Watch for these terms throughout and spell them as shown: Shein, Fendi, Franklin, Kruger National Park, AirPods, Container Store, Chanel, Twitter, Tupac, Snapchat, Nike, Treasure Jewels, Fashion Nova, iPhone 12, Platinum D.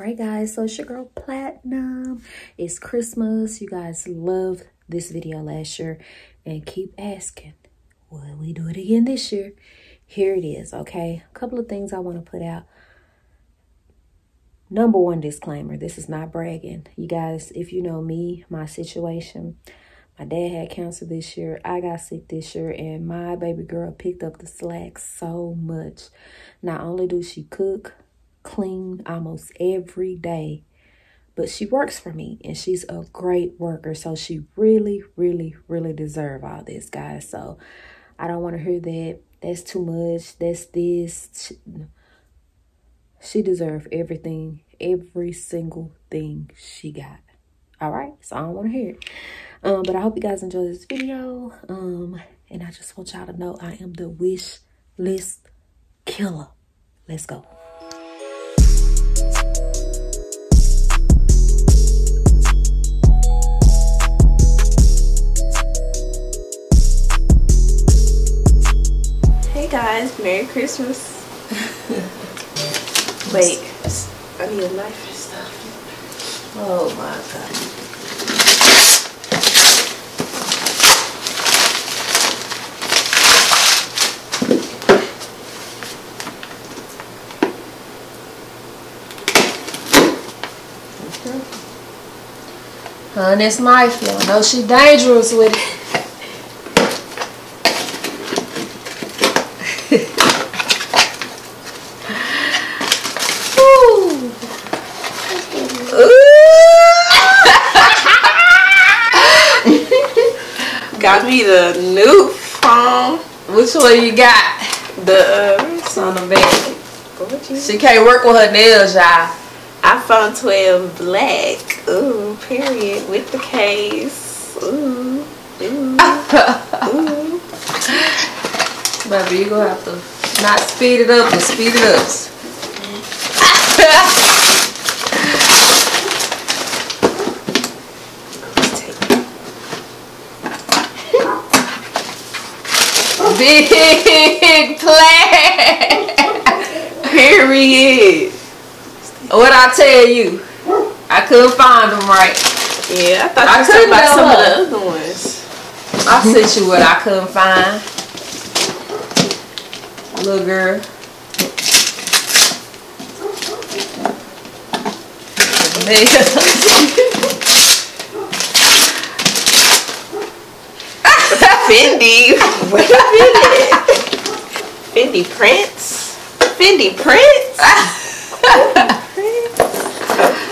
Alright guys, so it's your girl Platinum. It's Christmas. You guys loved this video last year and keep asking, will we do it again this year? Here it is, okay? A couple of things I want to put out. Number one disclaimer, this is not bragging. You guys, if you know me, my situation, my dad had cancer this year. I got sick this year, and my baby girl picked up the slack so much. Not only do she cook, clean almost every day, but she works for me, and she's a great worker. So she really, really, really deserves all this, guys. So I don't want to hear that. That's too much. That's this. She deserves everything, every single thing she got. All right, so I don't want to hear it. But I hope you guys enjoy this video. And I just want y'all to know I am the wish list killer. Let's go. Hey guys, Merry Christmas. Wait, I need a knife and stuff. Oh my God. And it's knife, y'all know she dangerous with it. Ooh. Ooh. Got me the new phone. Which one you got? The son of a bitch. She can't work with her nails, y'all. iPhone 12 black. Ooh, period. With the case. Ooh. Ooh. Ooh. Baby, you're gonna have to not speed it up and speed it up. Big plan. Period. What I tell you, I couldn't find them right. Yeah, I thought you said about some of the other ones. I sent you what I couldn't find. Little girl. Fendi. Wait a minute. Fendi prints? Fendi prints?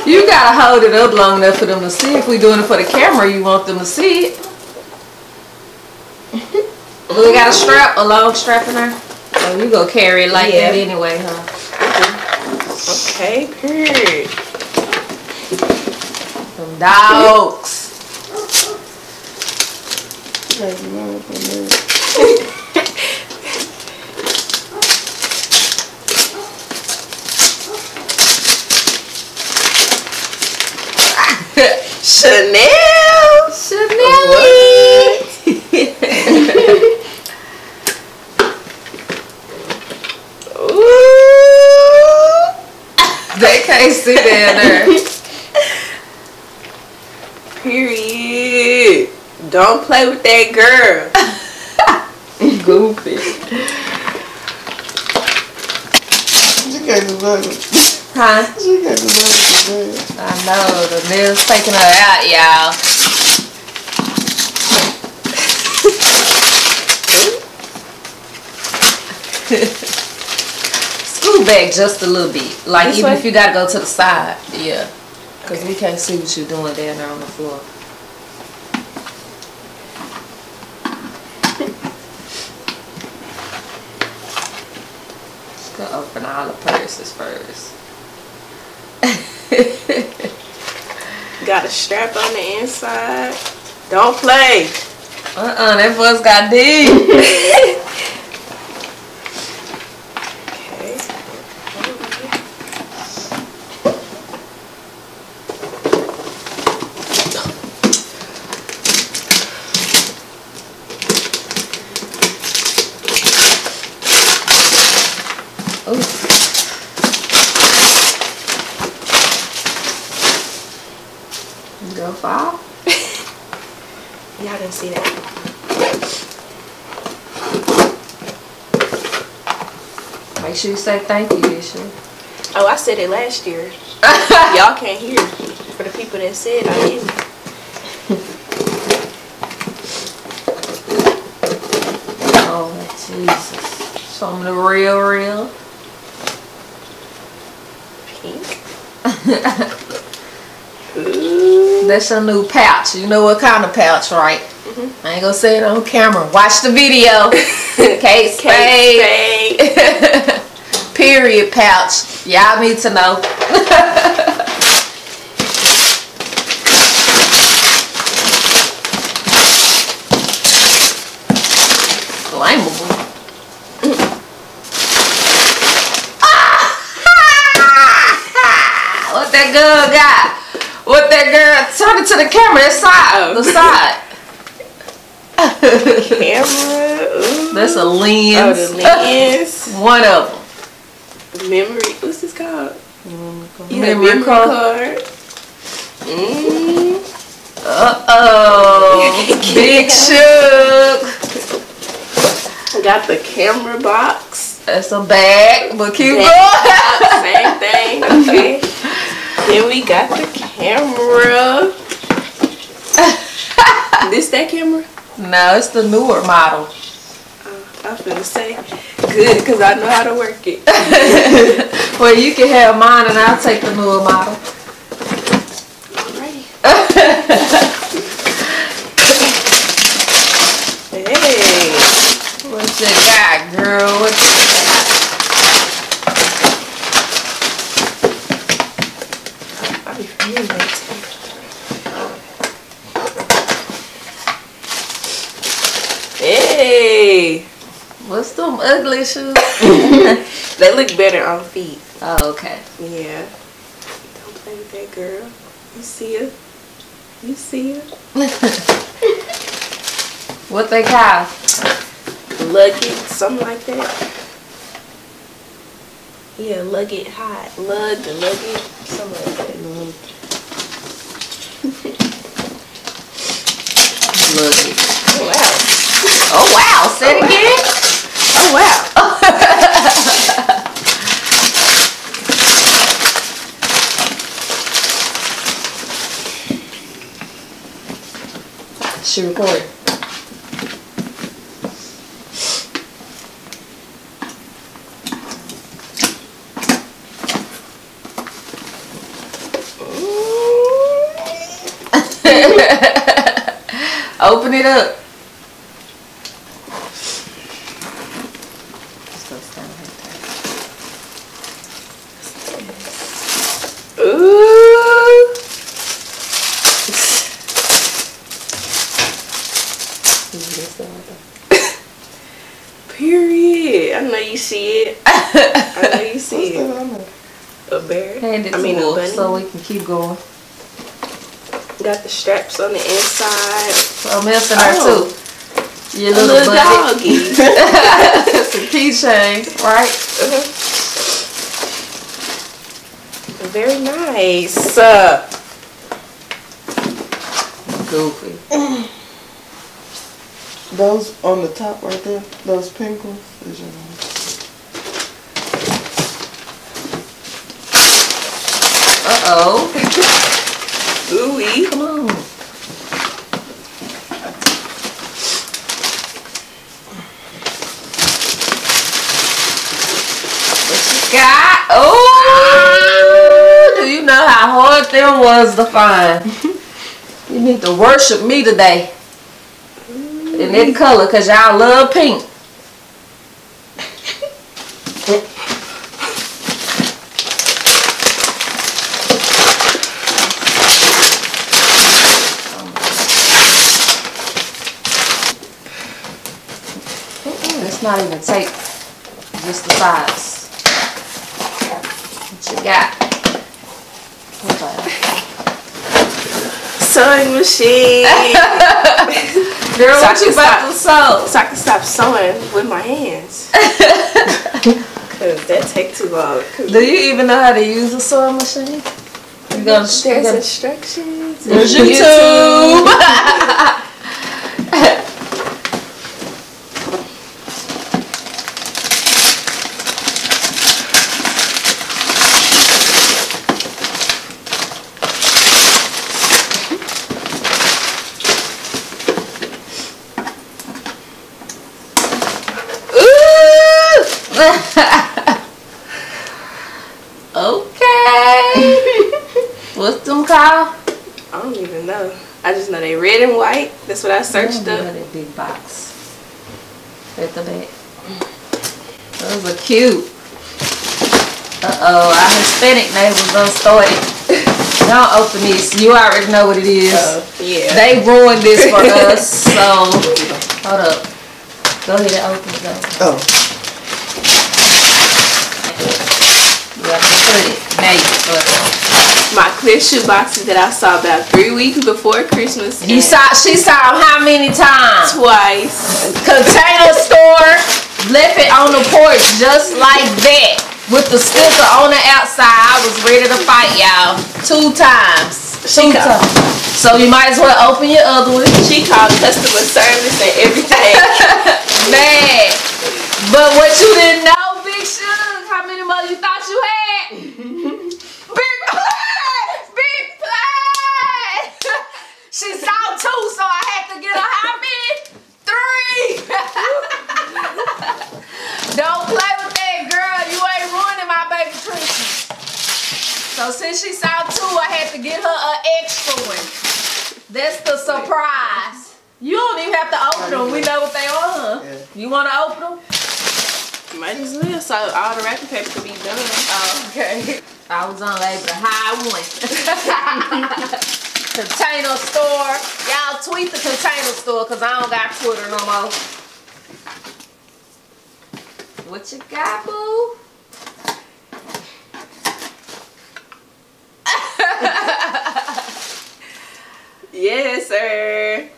You gotta hold it up long enough for them to see. If we're doing it for the camera, you want them to see it. We got a strap, a long strap in there. Oh, you gonna carry it like that anyway, huh? Okay, period. Some dogs. Chanel! Chanel! Ooh! They can't see that in there. Period. Don't play with that girl. Goofy. You can't love it. Huh? She got the nails. I know, the nails taking her out, y'all. Scoot back just a little bit. Like, this even way? If you gotta go to the side. Yeah. Because we can't see what you're doing down there on the floor. She's gonna open all the purses first. Got a strap on the inside. Don't play. That boy's got D. Okay. Ooh. Go far. Y'all didn't see that. Make sure you say thank you, Disha. Oh, I said it last year. Y'all can't hear. For the people that said I didn't. Oh, Jesus. Some of the real. Pink. That's your new pouch. You know what kind of pouch, right? Mm-hmm. I ain't gonna say it on camera. Watch the video. Kate Spade. Period pouch. Y'all need to know. Flammable. What that girl got? What that girl? Turn it to the camera. That side. The side. Camera. Ooh. That's a lens. Oh, the lens. One of them. Memory, what's this called? Memory card. Uh-oh. Big shook. Got the camera box. That's a bag, but keep going. Same thing. Okay. Then we got the camera. This that camera? No, it's the newer model. I was gonna say good because I know how to work it. Well, you can have mine and I'll take the newer model. Alrighty. Hey, what you got, girl? What you got? I'll be for you next time. Hey. What's them ugly shoes? They look better on feet. Oh, okay. Yeah. Don't play with that girl. You see her? You see her? What they call? Luggage, something like that. Yeah, luggage hot. Lug the luggage, something like that. Luggage. Oh, wow. Oh, wow. Say it again. Wow. Oh, wow. She recorded. Open it up. Period. I know you see it. I know you see it. A bear. I mean, a bunny. So we can keep going. Got the straps on the inside. So I'm helping her too. Your little doggy. It's a keychain, right? Uh-huh. Very nice. Goofy. Those on the top right there, those pink ones, is your name. Uh-oh. Ooey. Come on. What you got? Oh! Do you know how hard them was to find? You need to worship me today. In that color, because y'all love pink. It's not even tape, just the sides. What you got? Sewing machine. Girl, so what you about to sew? So I can stop sewing with my hands. Because that takes too long. Do you even know how to use a sewing machine? You there's instructions. There's YouTube. I don't even know. I just know they red and white. That's what I searched up. That big box at the back. Those are cute. Uh-oh, our Hispanic neighbors don't start it. Don't open this. You already know what it is. Yeah. They ruined this for us. So hold up. Go ahead and open it up. Oh. You have to put it. Now you can put it. My clear shoe boxes that I saw about 3 weeks before Christmas. You saw, she saw them how many times? Twice. Container Store left it on the porch just like that with the sticker on the outside. I was ready to fight y'all. Two times. So you might as well open your other one. She called customer service and everything. Man, but what you didn't know, Big Shoes, how many more you thought you had? She saw two, so I had to get her how many? Three! Don't play with that, girl. You ain't ruining my baby Christmas. So since she saw two, I had to get her an extra one. That's the surprise. You don't even have to open them. We know what they are. Yeah. You want to open them? Might as well, so all the wrapping paper could be done. Oh, okay. I was on labor high one. Container Store. Y'all tweet the Container Store because I don't got Twitter no more. What you got, boo? Yes, sir.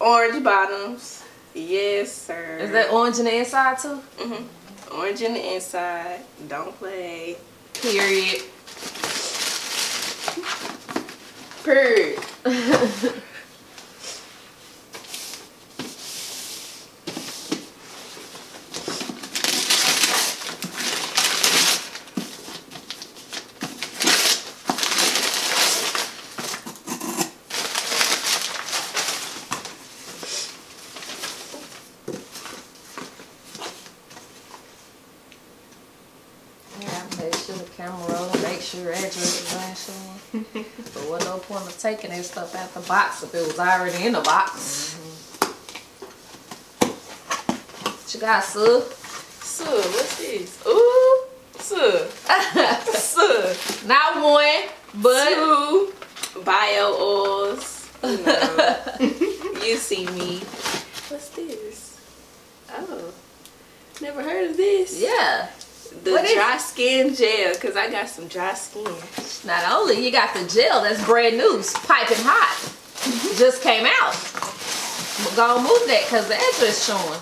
Orange bottoms. Yes, sir. Is that orange in the inside, too? Mm-hmm. Orange in the inside. Don't play. Period. Taking that stuff out the box if it was already in the box. What you got, Sue? Sue, what's this? Ooh, Sue. Sue. Not one, but two bio oils. No. You see me. What's this? Oh, never heard of this. Yeah. The dry skin gel, because I got some dry skin. Not only you got the gel that's brand new, it's piping hot. Just came out. We're gonna move that because the edge is showing.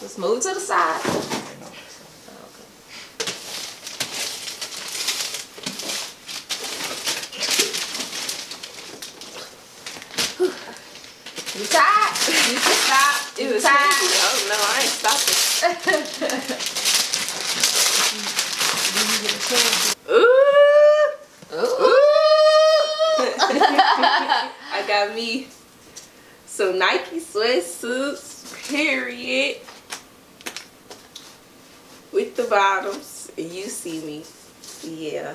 Let's move to the side. Okay. You tired? You can stop. You tired? Oh no, I ain't stopping. Ooh! Ooh! I got me some Nike sweatsuits, period. With the bottoms. You see me. Yeah.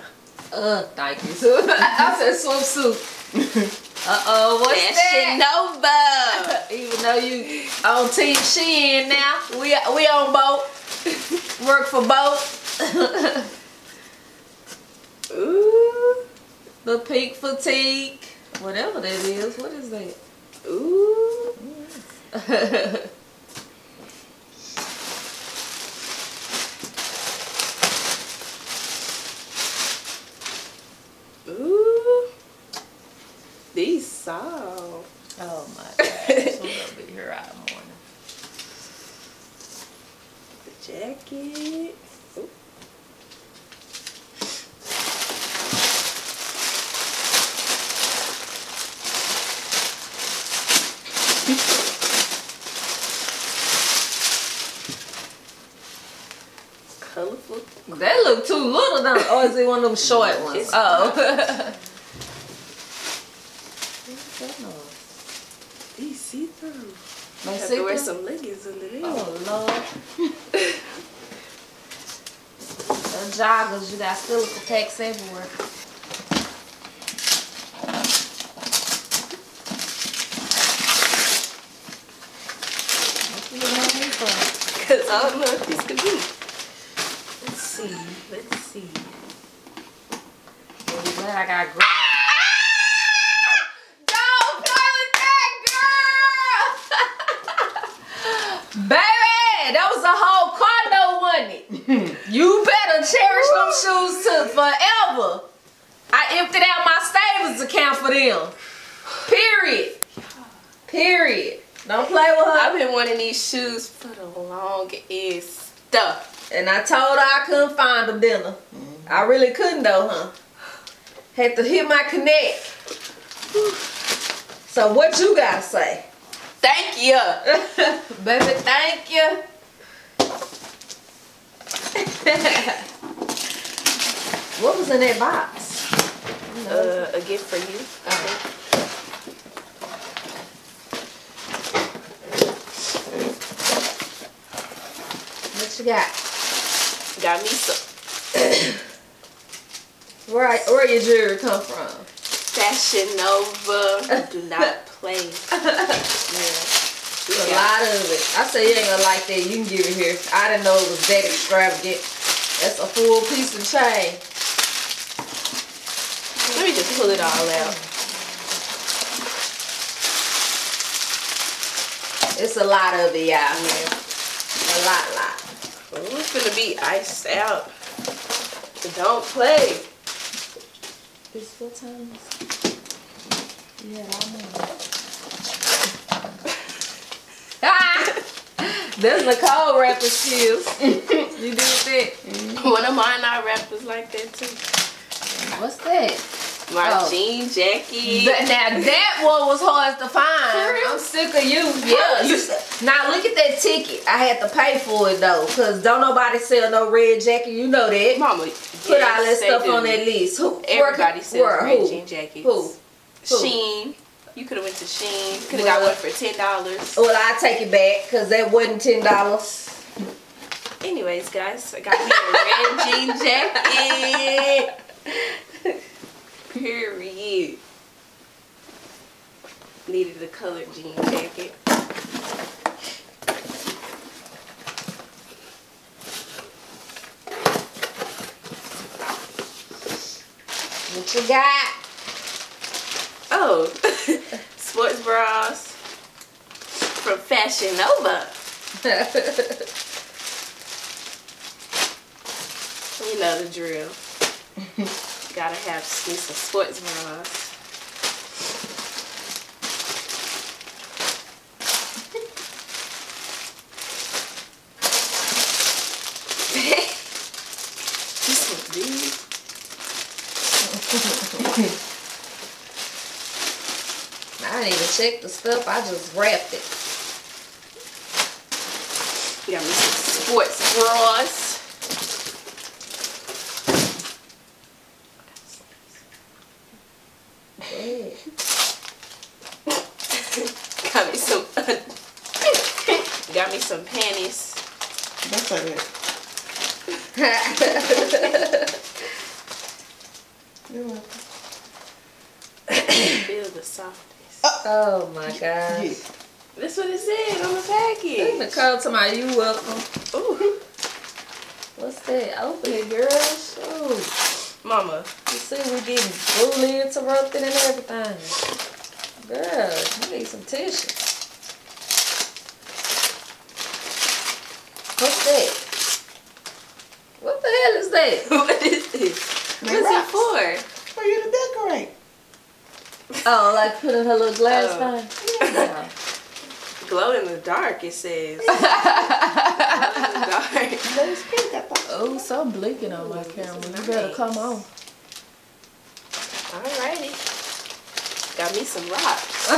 Nike. I said swimsuit. Uh-oh, what's that? Fashion Nova. Even though you on Team Shein now, we on both. Work for both. Ooh, the pink fatigue, whatever that is. What is that? Ooh. Ooh, these socks. Oh my gosh, we're gonna be here all morning. The jacket. Ooh. Colorful. That look too little, don't it? Oh, is it one of them short ones? It's oh. These see-through. I have to wear some leggings under there. Oh, Lord. The joggers, you got silica packs everywhere. Because I don't know what these could be. Let's see. Let's see. I'm glad I got green. Baby, that was a whole condo, wasn't it? You better cherish them shoes to forever. I emptied out my savings account for them. Period. Period. Don't play with her. I've been wanting these shoes for the longest stuff. And I told her I couldn't find them, didn't I? Mm-hmm. I really couldn't though, huh? Had to hit my connect. So what you gotta say? Thank you. Baby, thank you. What was in that box? A gift for you. What you got? Got me some. Where your jewelry come from? Fashion Nova. Do not play. Yeah. A lot of it. I say you ain't gonna like that. You can give it here. I didn't know it was that extravagant. That's a full piece of chain. Let me just pull it all out. It's a lot of it, y'all. Yeah. A lot. Ooh, it's gonna be iced out. Don't play. It's 4 times. Yeah, I know. Ah! That's Nicole rapper skills. You do that? Mm-hmm. One of mine, I rappers like that too. What's that? My jean jacket. Now that one was hard to find. I'm sick of you. Yeah. Now look at that ticket. I had to pay for it though, cause don't nobody sell no red jacket. You know that. Mama. Put all that stuff on that list. Who? Everybody sells red jean jackets. Who? Sheen. You could have went to Sheen. Could have got one for $10. Well, I take it back because that wasn't $10. Anyways, guys, I got me a red jean jacket. Period. Needed a colored jean jacket. What you got? Oh, sports bras from Fashion Nova. You know the drill. Gotta have some sports bras. I didn't even check the stuff. I just wrapped it. We got me some sports bras. Got me some panties. That's all right. You're welcome. Feel the soft. Oh my gosh. Yeah. That's what it said on the package. Nicole, somebody, you welcome. Ooh. What's that? Open it, girl. Shoot. Mama. You see, we getting fully interrupted and everything. Girl, you need some tissue. What's that? What the hell is that? What is this? What's it for? For you to decorate. Oh, like putting her little glass on. Yeah. Glow in the dark, it says. Glow in the dark. Oh, so I'm blinking on my camera. You better come on. Alrighty. got me some rocks.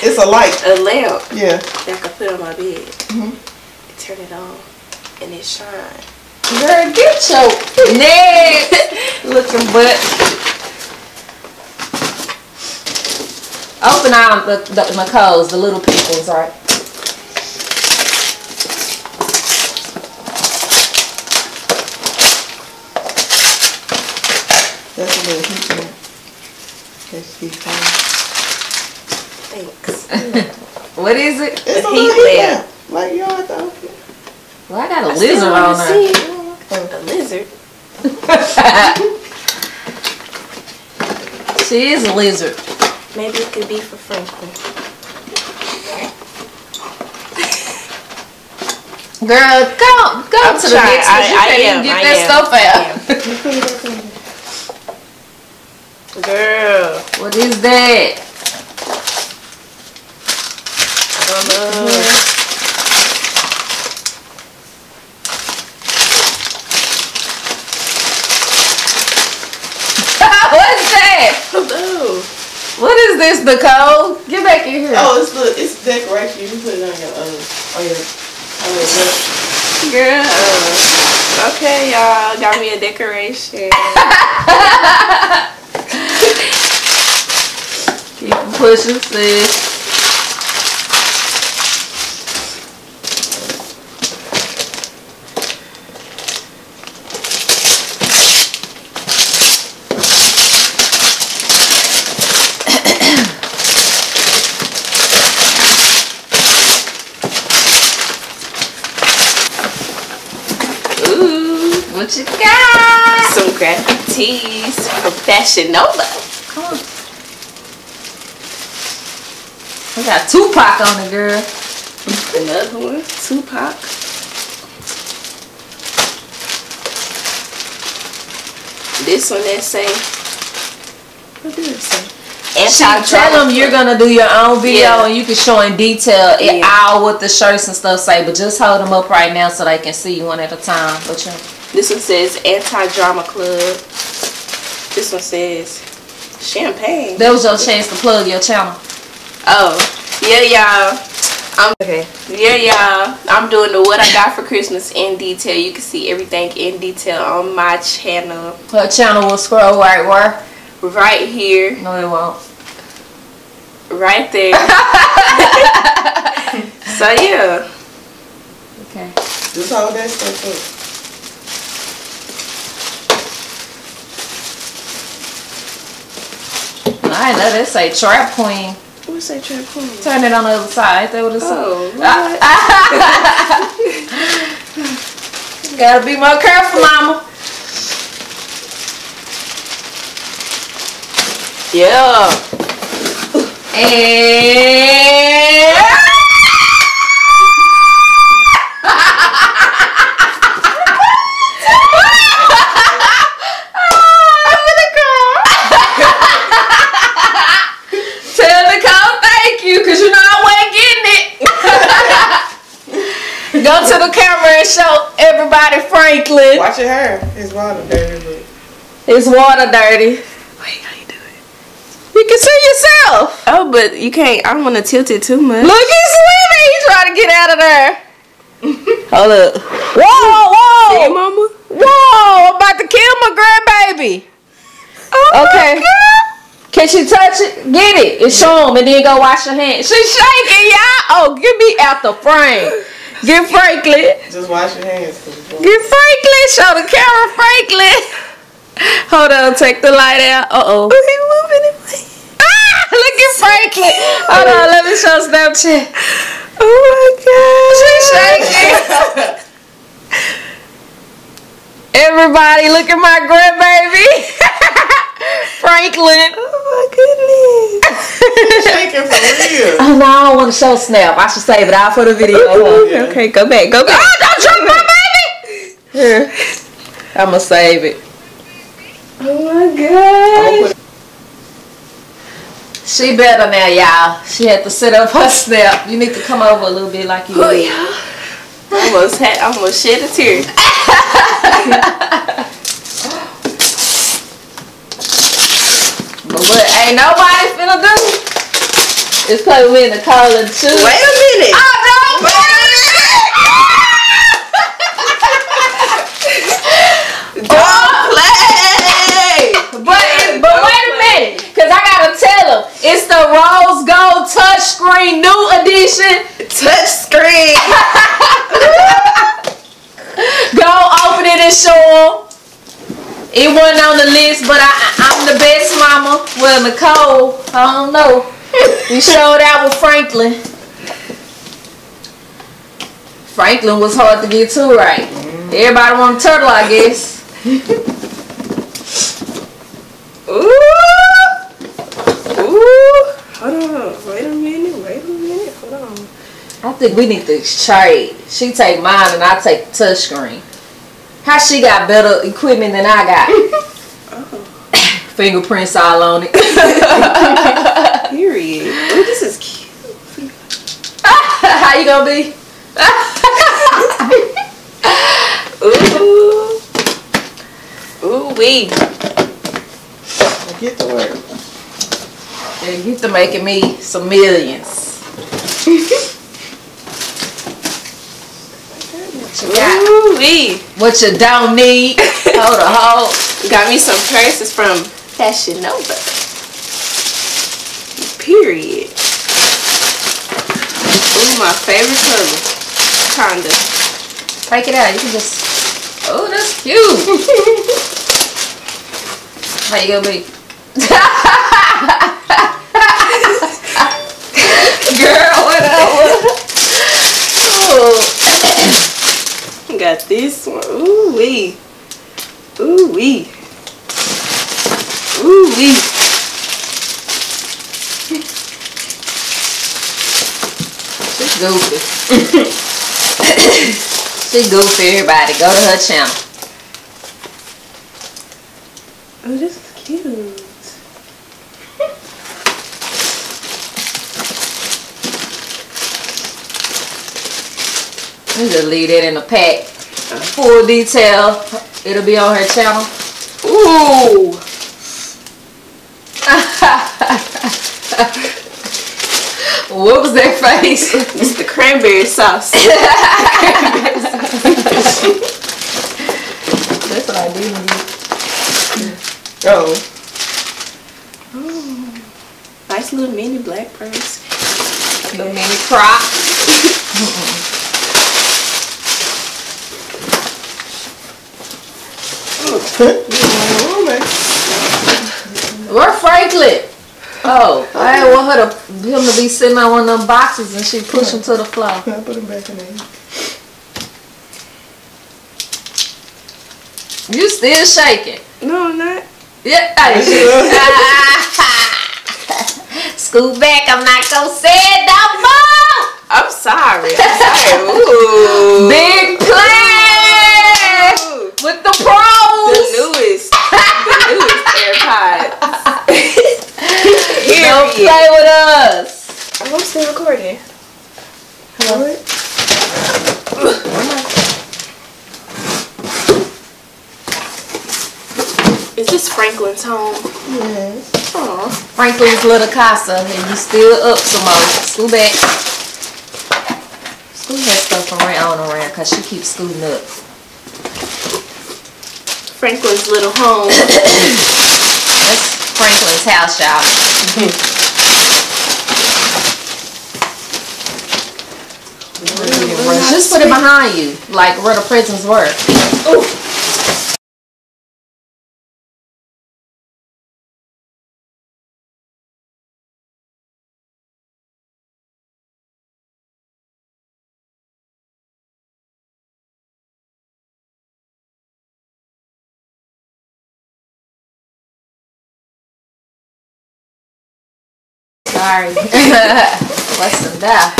it's a light. A lamp. Yeah. That I could put on my bed. Mm-hmm. Turn it on and it shines. Girl, get your neck looking butt. Open all the McCo's, the little pickles, right? That's a little heat in it. That's heat fine. Thanks. What is it? It's a heat lamp. Like yours, though. Well, I got a lizard on her. A lizard. She is a lizard. Maybe it could be for Franklin. Girl, go to the next one. You can't even get that stuff out. Girl, what is that? I don't know. What is this, Nicole? Get back in here. Oh, it's decoration. You put it on your girl. Okay, y'all got me a decoration. Keep pushing, sis. What you got? Some graphic tees from Fashion Nova. Come on. We got Tupac on the girl. Another one. Tupac. This one that say, what did it say? And tell them you're gonna do your own video and you can show in detail all what the shirts and stuff say, but just hold them up right now so they can see one at a time. But this one says Anti-Drama Club. This one says Champagne. That was your chance to plug your channel. Oh, yeah, y'all. I'm doing the What I Got for Christmas in detail. You can see everything in detail on my channel. Her channel will scroll right where? Right here. No, it won't. Right there. So, yeah. Okay. Just hold that stuff up. I know that say Trap Queen. What say Trap Queen? Turn it on the other side. That would have said. Gotta be more careful, mama. Yeah. And go to the camera and show everybody Franklin. Watch your hair. It's water dirty. Look. It's water dirty. Wait, how you do it? You can see yourself. Oh, but you can't. I don't want to tilt it too much. Look, he's swimming. He's trying to get out of there. Hold up. Whoa, whoa. See, mama? Whoa, I'm about to kill my grandbaby. Oh, okay. Can she touch it? Get it. And show him and then go wash your hands. She's shaking, y'all. Oh, get me out the frame. Get Franklin. Just wash your hands. Get Franklin. Show the camera, Franklin. Hold on. Take the light out. Uh-oh. He moving it. Ah! Look at Franklin. Hold on. Let me show Snapchat. Oh, my God. She's shaking. Everybody, look at my grandbaby. Franklin. Oh, my goodness. Shaking for real. Oh, no, I don't want to show Snap. I should save it out for the video. Okay, go back. Go back. Oh, don't drop my baby. Here. I'm going to save it. Oh, my God. She better now, y'all. She had to sit up her Snap. You need to come over a little bit like you did. Yeah. Almost shed a tear. But ain't nobody finna do it. It's because we in the collar too. Wait a minute. I don't play. Don't play. But wait a minute. Because I got to tell them. It's the Rose Gold Touchscreen New Edition. Touchscreen. Go open it and show them. It wasn't on the list, but I'm the best mama. Well, Nicole, I don't know. We showed out with Franklin. Franklin was hard to get to right. Everybody want a turtle, I guess. Ooh. Ooh. Hold on. Wait a minute. Wait a minute. Hold on. I think we need to trade. She take mine and I take the touchscreen. How she got better equipment than I got? Oh. Fingerprints all on it. Period. Ooh, this is cute. How you gonna be? Ooh. Ooh wee. Get the word. They get to making me some millions. Ooh wee. What you don't need. Hold on, hold. Got me some purses from Fashion Nova. Period. Ooh, my favorite color. Kinda. Break it out. You can just. Oh, that's cute. How you gonna be? Girl, what up? Oh. Got this one. Ooh wee. Ooh wee. Ooh wee. She's goofy. She's goofy, everybody. Go to her channel. Oh, this is cute. Just leave that in a pack. Full detail. It'll be on her channel. Ooh. What was that face? It's the cranberry sauce. That's what I did. Oh. Ooh. Nice little mini black purse. Little mini crop. Where Franklin? Oh, I didn't want her to him to be sitting on one of them boxes and she push him to the floor. I put him back in there. You still shaking? No, I'm not. Yeah. Scoot back. I'm not gonna say it no more. I'm sorry. I'm sorry. Ooh. Big play with the pro. The newest AirPods. Don't play with us. I'm still recording. Hello? Is this Franklin's home? Yes. Aww. Franklin's little casa, and you still up some more. Scoot back. Scoot her stuff around because she keeps scooting up. Franklin's little home. That's Franklin's house, y'all. Just put it behind you, like where the prisons were. Ooh. Sorry. What's in that?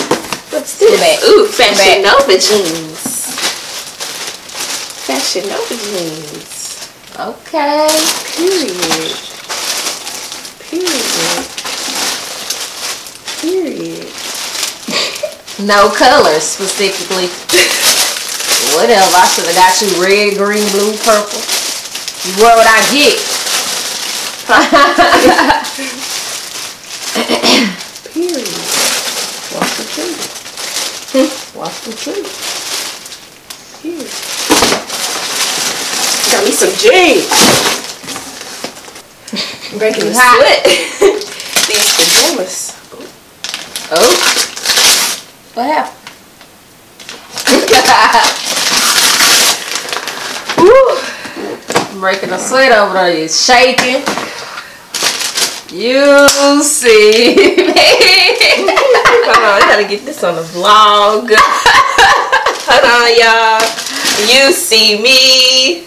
What's this? Ooh, Fashion Nova jeans. Fashion Nova jeans. Okay. Period. Period. Period. No colors specifically. Whatever. I should have got you red, green, blue, purple. You wear what I get. Period. What's the truth? What's the truth? Period. Got me some jeans. I'm breaking the sweat. These pajamas. Oh. What happened? Woo. Breaking the sweat over there. You shaking. You see me. Hold on. I gotta get this on the vlog. Hold on, y'all. You see me.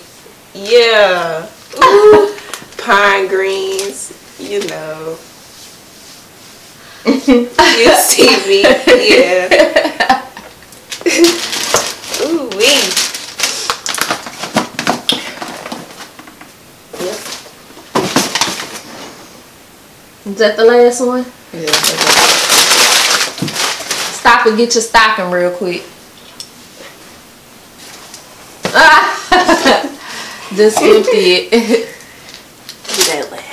Yeah. Ooh. Pine greens. You know. You see me, yeah. Ooh wee. Yep. Is that the last one? Yeah. Stop and get your stocking real quick. Ah! Just empty it. Do that last.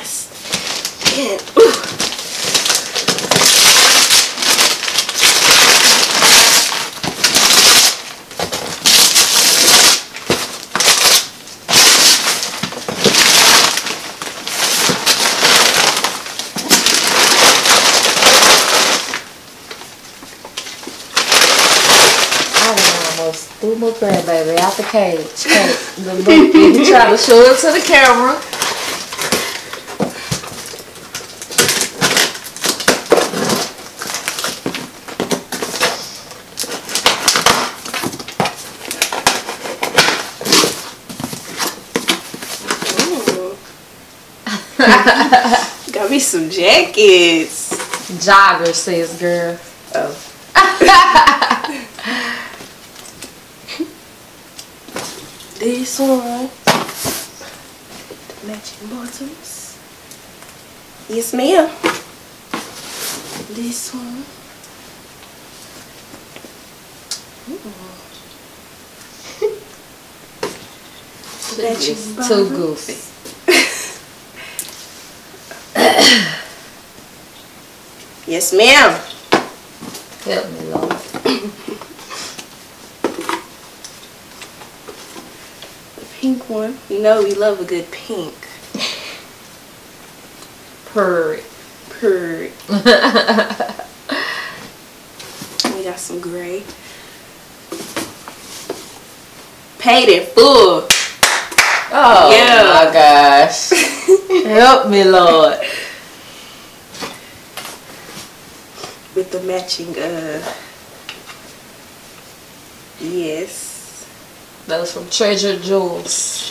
Yeah. Ooh. Threw my grandbaby out the cage. Baby try to show it to the camera. Got me some jackets. Jogger says, girl. Oh. This one, the matching bottoms. Yes, ma'am. This one. Matching bottoms. Too goofy. Yes, ma'am. Help me, Lord. Pink one. You know we love a good pink. Purr. Purr. We got some gray. Paid in full. Oh yeah. My gosh. Help me, Lord. With the matching yes. Those from Treasure Jewels.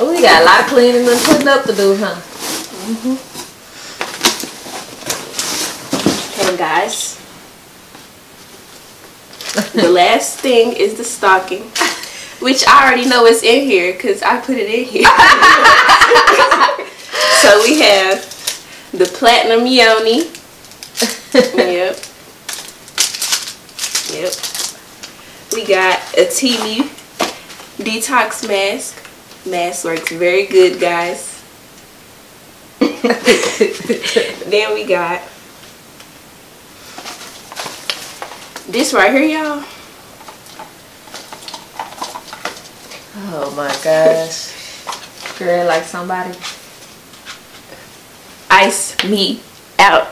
Oh, we got a lot of cleaning and putting up to do, huh? Okay, guys. The last thing is the stocking, which I already know is in here because I put it in here. So we have the Platinum Yoni. Yep. Yep. We got a TV detox mask. Mask works very good, guys. Then we got this right here, y'all. Oh my gosh. Girl, like somebody ice me out.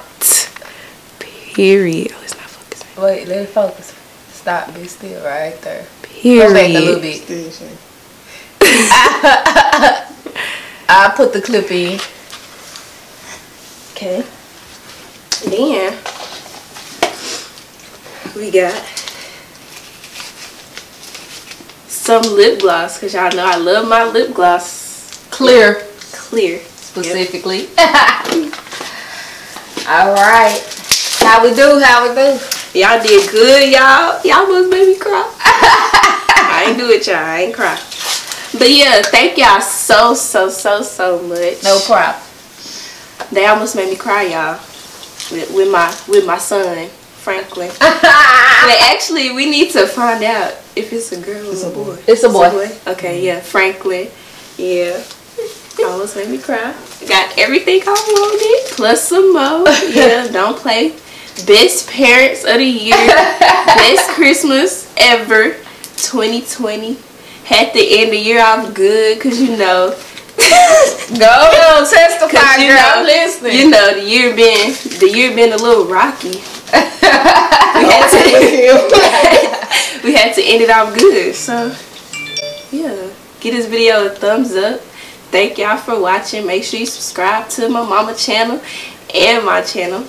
Period. Oh, it's not focusing. Wait, let it focus. Stop, be still right there. Period. Go back a little bit. I put the clip in. Okay. Then we got some lip gloss because y'all know I love my lip gloss. Clear. Clear. Specifically. Yep. All right. How we do? How we do? Y'all did good, y'all. Y'all must make me cry. I ain't do it, y'all. I ain't cry. But yeah, thank y'all so much. No problem. They almost made me cry, y'all. With my son, Franklin. But actually, we need to find out if it's a girl or a boy. It's a boy. Okay, yeah, Franklin. Yeah. almost made me cry. Got everything I wanted plus some more. Yeah, don't play. Best parents of the year. Best Christmas ever. 2020. At the end of the year, I'm good because you know. Go testify, girl. Know, listen. You know the year been a little rocky. We had to end it off good. So yeah, give this video a thumbs up. Thank y'all for watching. Make sure you subscribe to my mama channel and my channel.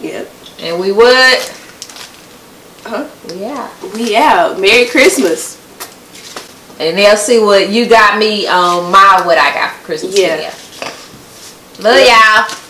Yep. And we would. Huh? Yeah. We out. Merry Christmas. And they'll see what you got me on my what I got for Christmas. Yeah. Love y'all.